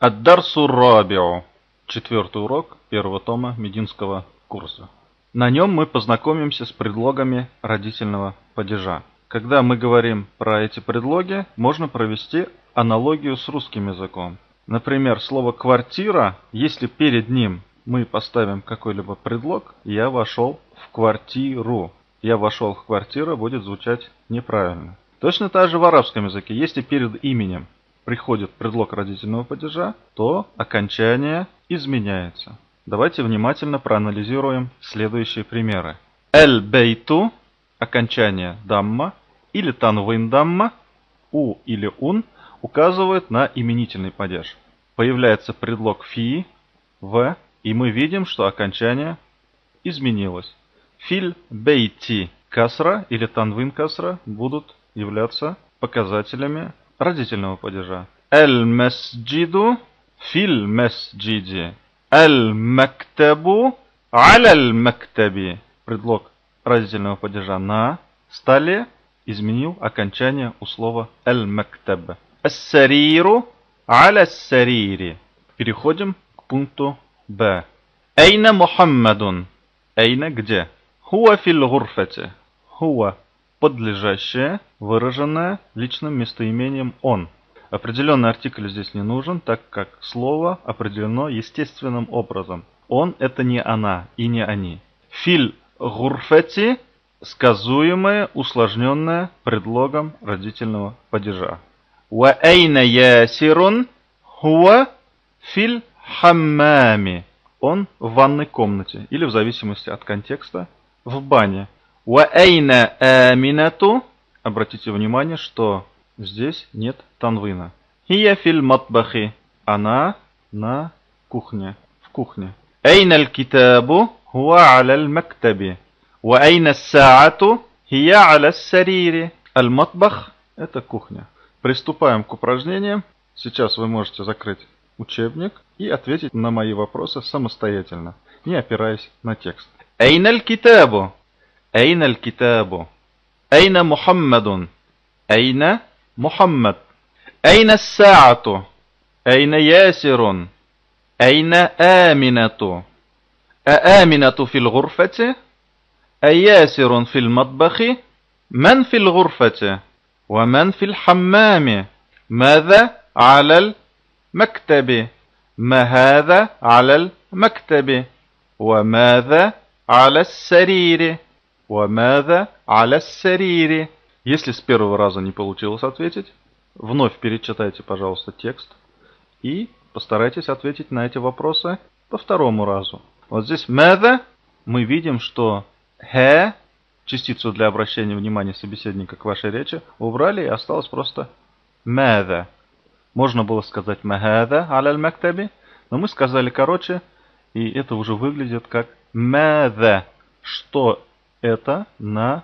Ад-дарсу-р-рабио. Четвертый урок первого тома мединского курса. На нем мы познакомимся с предлогами родительного падежа. Когда мы говорим про эти предлоги, можно провести аналогию с русским языком. Например, слово «квартира», если перед ним мы поставим какой-либо предлог, «я вошел в квартиру». «Я вошел в квартиру» будет звучать неправильно. Точно так же в арабском языке. Если перед именем приходит предлог родительного падежа, то окончание изменяется. Давайте внимательно проанализируем следующие примеры. Эль-бейту – окончание дамма или танвин дамма, у или ун указывает на именительный падеж. Появляется предлог фи, в, и мы видим, что окончание изменилось. Филь-бейти касра или танвин касра будут являться показателями родительного падежа. Эль-месджиду филь-месджиди. Аль-мактабу аль-мактаби. Предлог родительного падежа на столе изменил окончание у слова аль-мактаб. Ас-сариру аля-сарири. Переходим к пункту Б. Айна Мухаммадун. Айна где? Хуа фил-гурфати. Хуа — подлежащее, выраженное личным местоимением он. Определенный артикль здесь не нужен, так как слово определено естественным образом. Он – это не она и не они. Фил гурфати – сказуемое, усложненное предлогом родительного падежа. Ва айна ясирун хуа фил хаммами. Он в ванной комнате или, в зависимости от контекста, в бане. Ва айна аминату. Обратите внимание, что здесь нет танвина. Хия фил матбахи. Она на кухне, в кухне. Айна аль-китабу хуа аля аль-мактаби. Ва айна ас-саату хия аля ас-сарири. Аль-матбах – это кухня. Приступаем к упражнениям. Сейчас вы можете закрыть учебник и ответить на мои вопросы самостоятельно, не опираясь на текст. Айна аль-китабу. Айна аль-китабу. Айна Мухаммадун. Айна Мухаммад. Айна ас-саату. Айна ясирун. Айна аминату. Ааминату фил гурфати. Аясирун фил матбахи. Ман фил гурфати. Ва ман фил хаммами. Маза аля аль-мактаби. Ма хаза аля аль-мактаби. Ва маза аля ас-сарири. Ва маза аля ас-сарири. Если с первого раза не получилось ответить, вновь перечитайте, пожалуйста, текст и постарайтесь ответить на эти вопросы по второму разу. Вот здесь «мэзэ» мы видим, что «хэ», частицу для обращения внимания собеседника к вашей речи, убрали, и осталось просто «мэзэ». Можно было сказать «мэгэзэ аля аль-мактаби», но мы сказали короче, и это уже выглядит как «мэзэ», что это на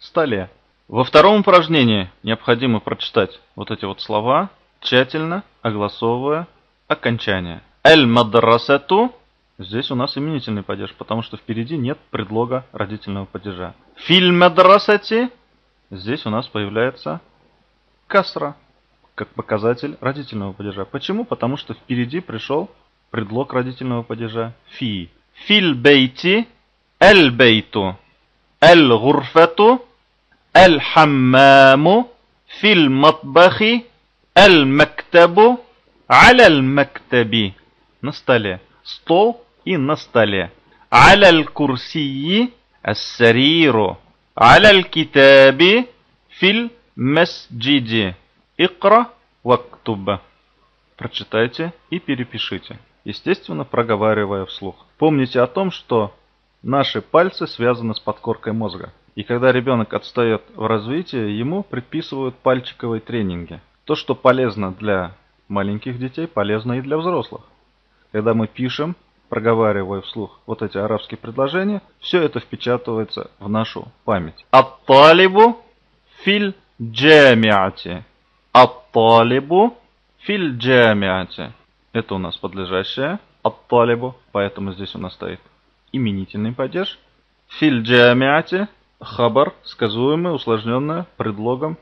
столе. Во втором упражнении необходимо прочитать вот эти вот слова, тщательно огласовывая окончание. Эль-мадрасату. Здесь у нас именительный падеж, потому что впереди нет предлога родительного падежа. Филь-мадрасати. Здесь у нас появляется касра, как показатель родительного падежа. Почему? Потому что впереди пришел предлог родительного падежа фи. Филь-бейти. Эль-бейту. Эль-гурфату. Аль-хаммаму фил матбахи аль-мактабу аля аль-мактаби. На столе. Стол и на столе. Аля аль-курсии ас-сариру. Аля аль-китаби фил масджиди. Икра вактуба. Прочитайте и перепишите, естественно, проговаривая вслух. Помните о том, что наши пальцы связаны с подкоркой мозга. И когда ребенок отстает в развитии, ему предписывают пальчиковые тренинги. То, что полезно для маленьких детей, полезно и для взрослых. Когда мы пишем, проговаривая вслух вот эти арабские предложения, все это впечатывается в нашу память. Ат-талибу фил джамиати. Ат-талибу фил джамиати. Это у нас подлежащее ат-талибу, поэтому здесь у нас стоит именительный падеж. Фил джамиати. Хабар сказуемое, усложненное предлогом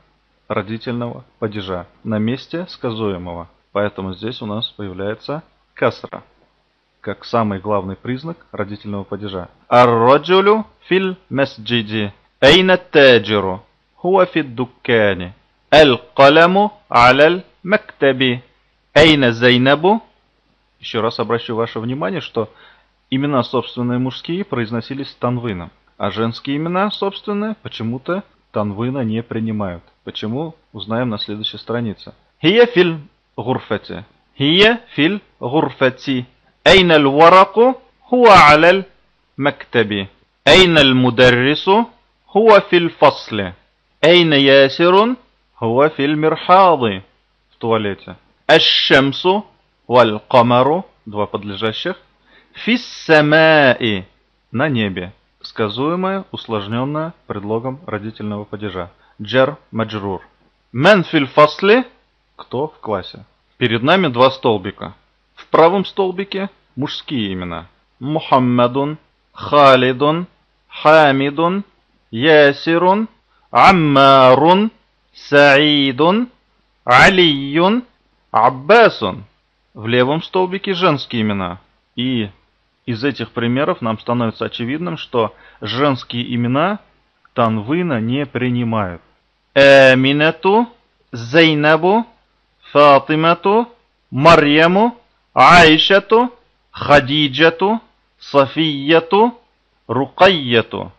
родительного падежа на месте сказуемого. Поэтому здесь у нас появляется касра, как самый главный признак родительного падежа. Ар-раджулю фил масджиди, айна ат-таджиру, хуа фи ад-дуккани, аль-каляму аля аль-мактаби, айна Зайнебу. Еще раз обращу ваше внимание, что имена собственные мужские произносились танвином, а женские имена собственные почему-то танвина не принимают. Почему? Узнаем на следующей странице. Хия фил гурфати. Хия фил гурфати. Айна аль-вараку хуа аля аль-мактаби. Айна аль-мударрису хуа фил фасли. Айна ясирун хуа фил мирхады. В туалете. Аш-шамсу валь-камару. Два подлежащих. Фиссамаи. На небе. Сказуемое, усложненное предлогом родительного падежа. Джар маджрур. Мен фил фасли. Кто в классе? Перед нами два столбика. В правом столбике мужские имена. Мухаммедун, Халидун, Хамидун, Ясирун, Аммарун, Саидун, Алиюн, Абесун. В левом столбике женские имена. И из этих примеров нам становится очевидным, что женские имена танвина не принимают. Эминету, Зайнебу, Фатимету, Марьему, Айшету, Хадиджету, Софиету, Рукайету.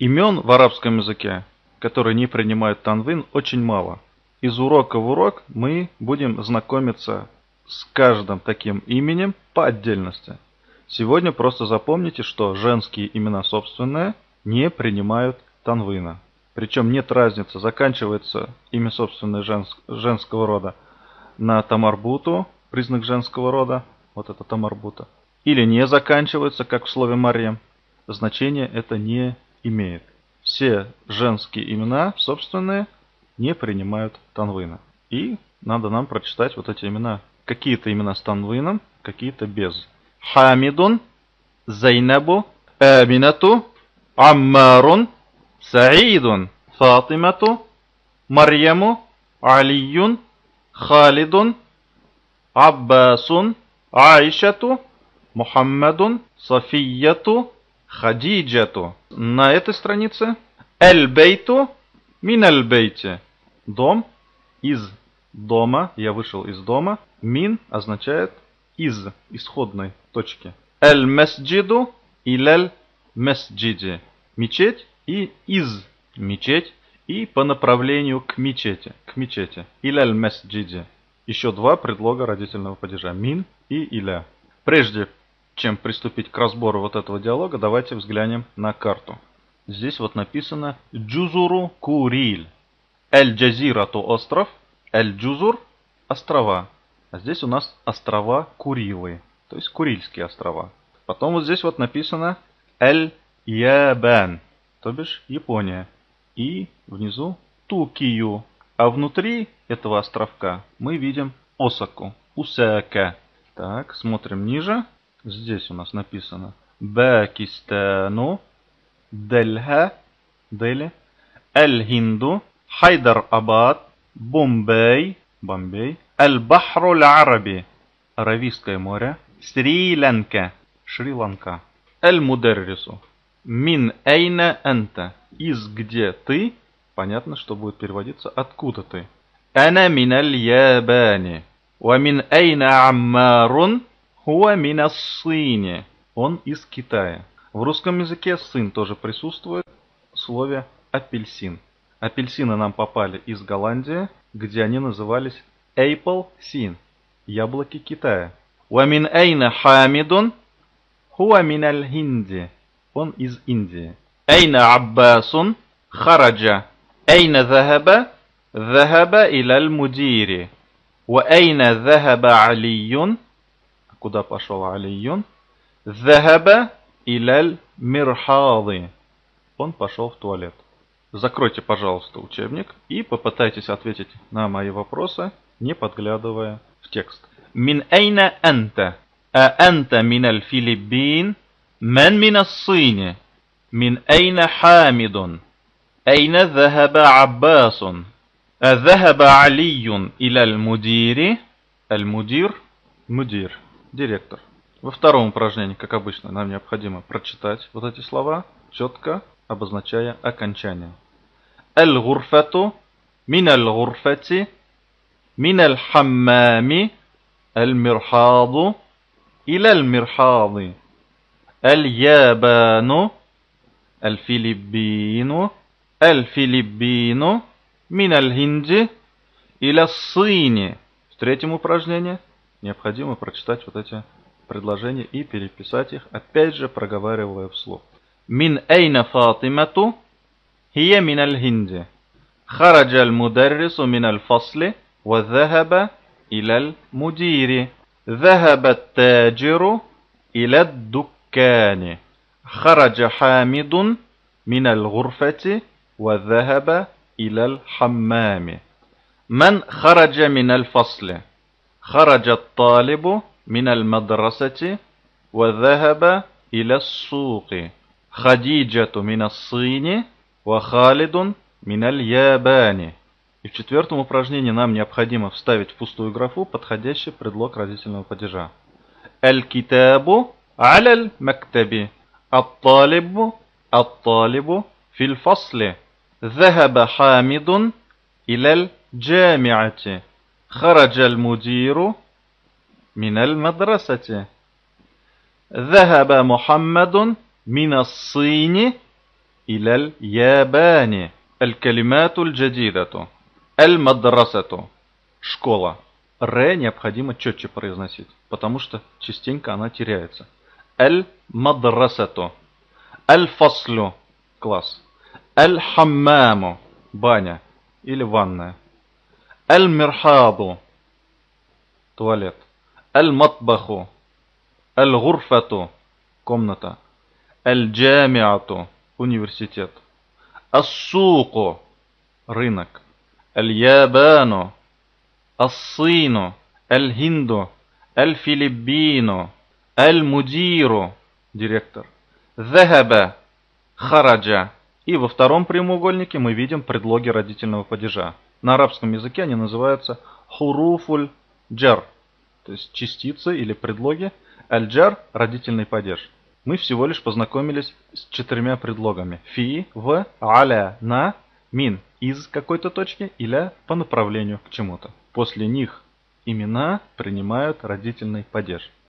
Имен в арабском языке, которые не принимают танвин, очень мало. Из урока в урок мы будем знакомиться с каждым таким именем по отдельности. Сегодня просто запомните, что женские имена собственные не принимают танвина. Причем нет разницы, заканчивается имя собственное женского рода на тамарбуту, признак женского рода, вот это тамарбута, или не заканчивается, как в слове Марьем. Значение это не имеет. Все женские имена собственные не принимают танвина. И надо нам прочитать вот эти имена. Какие-то имена с танвином, какие-то без. Хамидун, Зайнебу, Аминату, Аммарун, Саидун, Фатимату, Марьему, Алиюн, Халидун, Аббасун, Айшату, Мухаммадун, Софияту, Хадиджату. На этой странице Эль-Бейту, Мин Эль-Бейте. Дом, из дома, я вышел из дома. Мин означает из исходной точки. Эль-Масджиду иляль масджиди. Мечеть и из мечеть и по направлению к мечети. К мечети. Иляль масджиди. Еще два предлога родительного падежа. Мин и иля. Прежде чем приступить к разбору вот этого диалога, давайте взглянем на карту. Здесь вот написано Джузуру Куриль. Эль-Джазирату остров. Эль-Джузур острова. А здесь у нас острова Курилы, то есть Курильские острова. Потом вот здесь вот написано Эль-Ябен, то бишь Япония. И внизу Тукию. А внутри этого островка мы видим Осаку, Усека. Так, смотрим ниже. Здесь у нас написано Бекистану, Дельхи, Дели, Эль-Хинду, Хайдарабад, Бомбей, Бомбей. Аль-Бахруль-Араби. Аравийское море. Шри-Ланка. Шри-Ланка. Аль-Мударрису. Мин эйна энта. Из где ты? Понятно, что будет переводиться откуда ты. Ана мин аль-Ябани. Ва мин эйна аммарун. Хуа мин ас-Сини. Он из Китая. В русском языке сын тоже присутствует в слове апельсин. Апельсины нам попали из Голландии, где они назывались Apple sin. Яблоки Китая. Уамин айна Хамидун. Хуамин аль-Хинди. Он из Индии. Айна Аббасун. Хараджа. Айна захаба. Захаба илаль мудири. Уайна захаба Алиюн. Куда пошел Алиюн? Захаба илаль мирхады. Он пошел в туалет. Закройте, пожалуйста, учебник и попытайтесь ответить на мои вопросы, не подглядывая в текст. Мин эйна энта? А энта мин аль-Филиппин? Мен мин ас-Сини? Мин эйна Хамидун? Айна захаба Аббасун? Захаба Алиюн иля аль-мудири? Аль-мудир? Мудир. Директор. Во втором упражнении, как обычно, нам необходимо прочитать вот эти слова, четко обозначая окончание. Аль-гурфату, мин аль-гурфати, мин аль-хаммами, аль-мирхаду, иля аль-мирхады. Аль-Ябену, аль-Филиппину, аль-Филиппину, мин аль-Хинди, иля аль-Сини. В третьем упражнении необходимо прочитать вот эти предложения и переписать их, опять же проговаривая вслух. Мин айна Фатимату, хия мин аль-Хинди. Хараджа аль-Мударрису мин аль-Фасли, ва захаба иля аль-Мудири. Захаба ат-Таджиру иля аль-Дуккани. Хараджа Хамидун мин аль-Гурфати, ва захаба иля аль-Хаммами. Ман хараджа мин аль-Фасли. Хараджа ат-Талибу мин аль-Мадрасати, ва захаба иля аль-Суки. Хадиджату мин аль-Сини, ва Халидун мин аль-Ябани. И в четвертом упражнении нам необходимо вставить в пустую графу подходящий предлог разительного падежа. Аль-Китабу аляль мактаби. Ат-Талибу ат-Талибу фил фасли. Захаба Хамидун иляль джамиати. Хараджа аль-Мудиру мин аль-Мадрасати. Захаба Мухаммадун мин аль-Сини иля аль-Ябани. Аль-Калимату аль-Джадидату. Аль-Мадрасату. Школа. Ре необходимо четче произносить, потому что частенько она теряется. Аль-Мадрасату. Аль-Фаслю. Класс. Аль-Хаммаму. Баня или ванная. Аль-Мирхаду. Туалет. Аль-Матбаху. Аль-Гурфату. Комната. Аль-Джамиату. Университет. Ас-суку – рынок. Аль-Ябану – ас-сину. Аль-Хинду – аль-Филиппину. Аль-Мудиру – директор. Захаба – хараджа. И во втором прямоугольнике мы видим предлоги родительного падежа. На арабском языке они называются хуруфуль джар, то есть частицы или предлоги. Аль-джар – родительный падеж. Мы всего лишь познакомились с четырьмя предлогами. Фи, в, аля, на, мин. Из какой-то точки или по направлению к чему-то. После них имена принимают родительный падеж.